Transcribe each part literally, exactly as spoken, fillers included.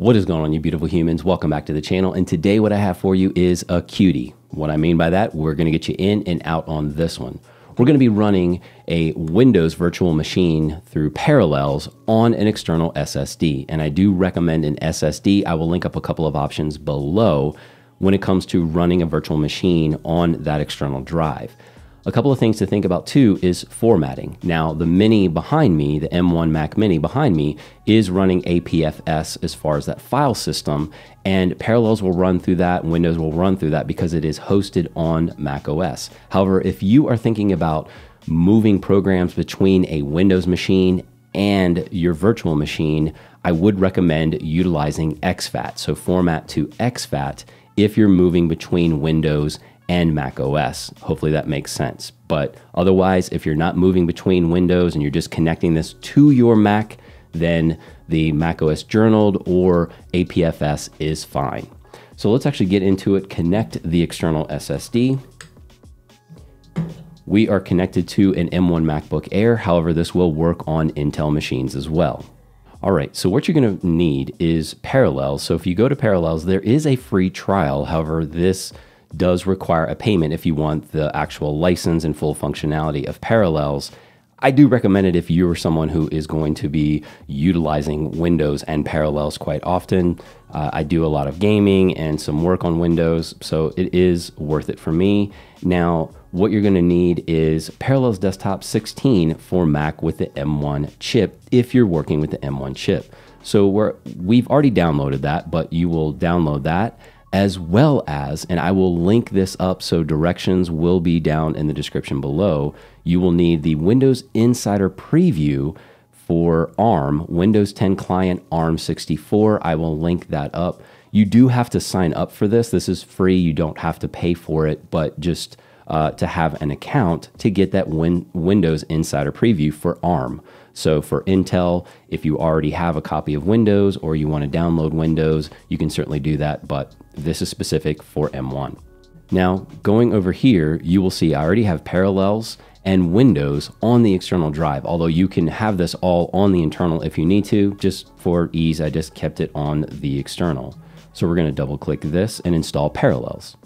What is going on, you beautiful humans? Welcome back to the channel. And today what I have for you is a cutie. What I mean by that, we're gonna get you in and out on this one. We're gonna be running a Windows virtual machine through Parallels on an external S S D. And I do recommend an S S D. I will link up a couple of options below when it comes to running a virtual machine on that external drive. A couple of things to think about too is formatting. Now the Mini behind me, the M one Mac Mini behind me, is running A P F S as far as that file system, and Parallels will run through that, Windows will run through that because it is hosted on Mac O S. However, if you are thinking about moving programs between a Windows machine and your virtual machine, I would recommend utilizing X FAT. So format to X FAT if you're moving between Windows and Mac O S. Hopefully that makes sense. But otherwise, if you're not moving between windows and you're just connecting this to your Mac, then the Mac O S journaled or A P F S is fine. So let's actually get into it. Connect the external S S D. We are connected to an M one MacBook Air. However, this will work on Intel machines as well. All right, so what you're gonna need is Parallels. So if you go to Parallels, there is a free trial. However, this does require a payment if you want the actual license and full functionality of Parallels. I do recommend it if you are someone who is going to be utilizing Windows and Parallels quite often. Uh, I do a lot of gaming and some work on Windows, so it is worth it for me. Now, what you're gonna need is Parallels Desktop sixteen for Mac with the M one chip if you're working with the M one chip. So we're, we've already downloaded that, but you will download that as well as, and I will link this up so directions will be down in the description below, you will need the Windows Insider Preview for ARM, Windows ten Client ARM sixty-four. I will link that up. You do have to sign up for this. This is free. You don't have to pay for it, but just uh, to have an account to get that win Windows Insider Preview for ARM. So for Intel, if you already have a copy of Windows or you want to download Windows, you can certainly do that, but this is specific for M one. Now, going over here, you will see I already have Parallels and Windows on the external drive, although you can have this all on the internal if you need to. Just for ease, I just kept it on the external. So we're going to double click this and install Parallels.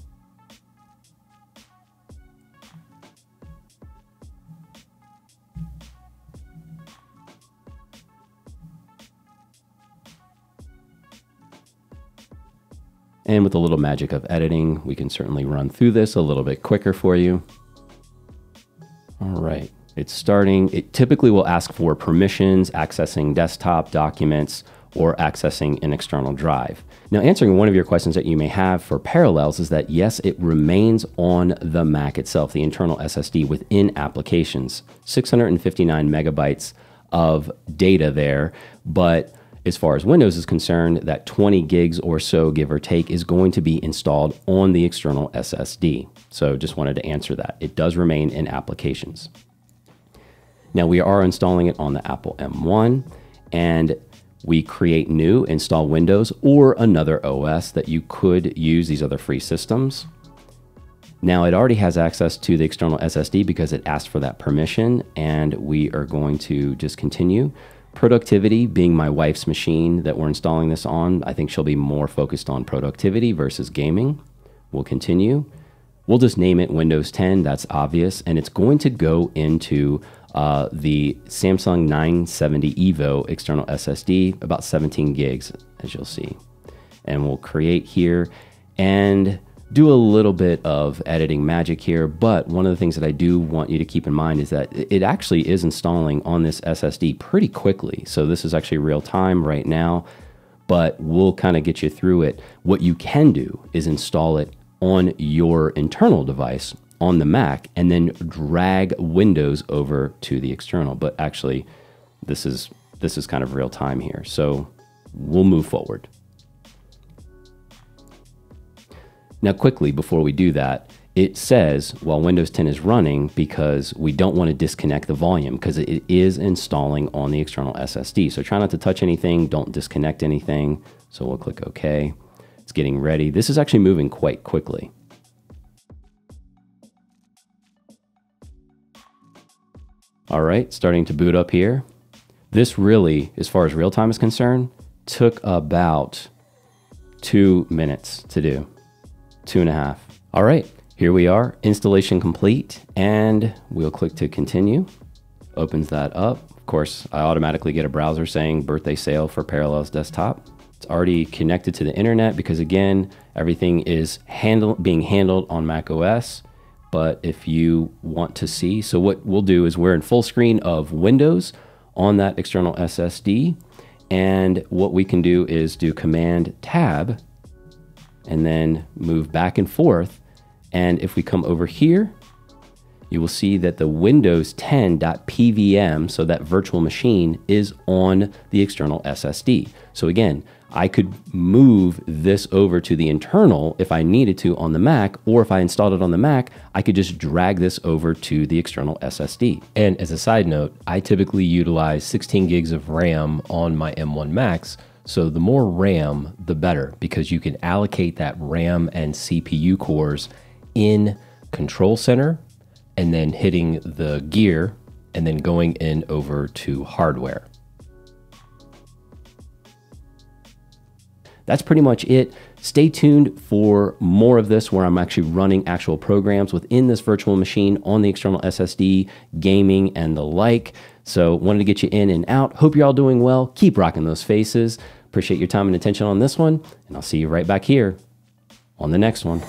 And with a little magic of editing, we can certainly run through this a little bit quicker for you. All right, it's starting. It typically will ask for permissions, accessing desktop documents, or accessing an external drive. Now, answering one of your questions that you may have for Parallels is that yes, it remains on the Mac itself, the internal S S D within applications, six hundred fifty-nine megabytes of data there, but as far as Windows is concerned, that twenty gigs or so, give or take, is going to be installed on the external S S D. So just wanted to answer that. It does remain in applications. Now we are installing it on the Apple M one, and we create new, install Windows or another O S that you could use these other free systems. Now it already has access to the external S S D because it asked for that permission, and we are going to just continue. Productivity, being my wife's machine that we're installing this on, I think she'll be more focused on productivity versus gaming. We'll continue. We'll just name it Windows ten, that's obvious, and it's going to go into uh, the Samsung nine seventy Evo external S S D, about seventeen gigs, as you'll see. And we'll create here and do a little bit of editing magic here, but one of the things that I do want you to keep in mind is that it actually is installing on this S S D pretty quickly. So this is actually real time right now, but we'll kind of get you through it. What you can do is install it on your internal device on the Mac and then drag Windows over to the external. But actually, this is, this is kind of real time here. So we'll move forward. Now quickly, before we do that, it says while Windows ten is running, because we don't want to disconnect the volume because it is installing on the external S S D. So try not to touch anything, don't disconnect anything. So we'll click OK. It's getting ready. This is actually moving quite quickly. All right, starting to boot up here. This really, as far as real time is concerned, took about two minutes to do, two and a half. All right, here we are, installation complete, and we'll click to continue. Opens that up. Of course, I automatically get a browser saying birthday sale for Parallels Desktop. It's already connected to the internet because again, everything is handle, being handled on Mac O S. But if you want to see, so what we'll do is we're in full screen of Windows on that external S S D. And what we can do is do Command Tab and then move back and forth. And if we come over here, you will see that the Windows ten dot P V M, so that virtual machine, is on the external S S D. So again, I could move this over to the internal if I needed to on the Mac, or if I installed it on the Mac, I could just drag this over to the external S S D. And as a side note, I typically utilize sixteen gigs of RAM on my M one Max, so the more RAM, the better, because you can allocate that RAM and C P U cores in Control Center, and then hitting the gear, and then going in over to hardware. That's pretty much it. Stay tuned for more of this where I'm actually running actual programs within this virtual machine on the external S S D, gaming and the like. So wanted to get you in and out. Hope you're all doing well. Keep rocking those faces. Appreciate your time and attention on this one, and I'll see you right back here on the next one.